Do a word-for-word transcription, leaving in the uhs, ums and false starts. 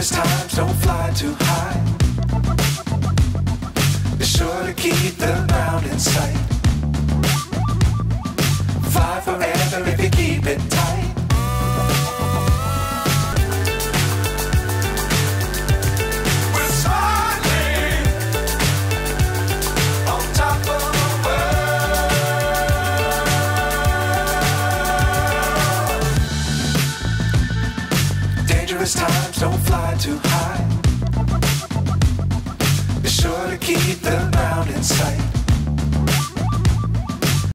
Times don't fly too high. Be sure to keep the ground in sight. Fly forever if you keep it tight. Times don't fly too high. Be sure to keep the ground in sight.